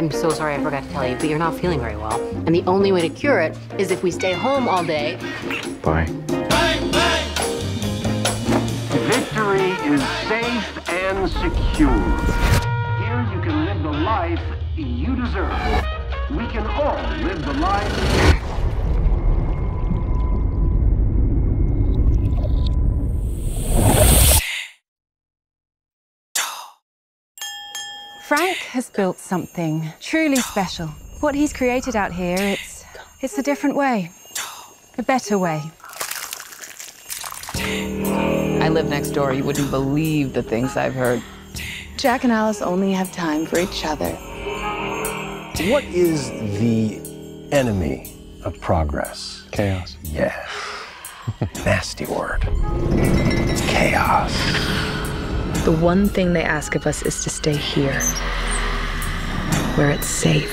I'm so sorry, I forgot to tell you, but you're not feeling very well. And the only way to cure it is if we stay home all day. Bye. Bang, bang. Victory is safe and secure. Here you can live the life you deserve. We can all live the life. Frank has built something truly special. What he's created out here, it's a different way, a better way. I live next door. You wouldn't believe the things I've heard. Jack and Alice only have time for each other. What is the enemy of progress? Chaos. Yeah. Nasty word. It's chaos. The one thing they ask of us is to stay here, where it's safe.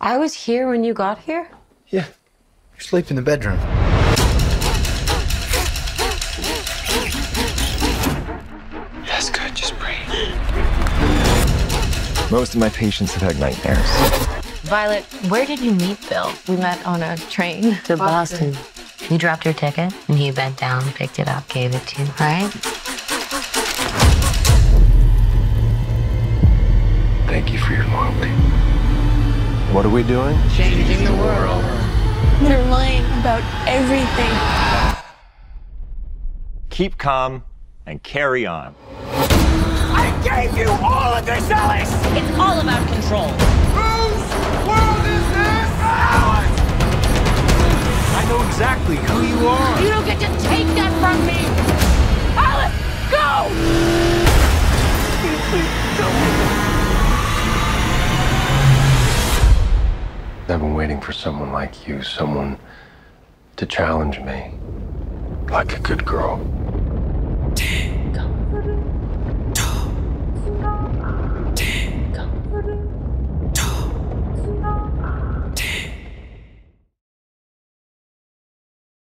I was here when you got here? Yeah, you slept in the bedroom. That's good, just breathe. Most of my patients have had nightmares. Violet, where did you meet Bill? We met on a train to Boston. You dropped your ticket, and he bent down, picked it up, gave it to you, right? Thank you for your loyalty. What are we doing? Changing the world. They're lying about everything. Keep calm and carry on. I gave you all of this, Alice! It's all about control. Whose world is this? Alice! I know exactly who you are. You don't get to take that from me! Alice, go! I've been waiting for someone like you, someone to challenge me. Like a good girl.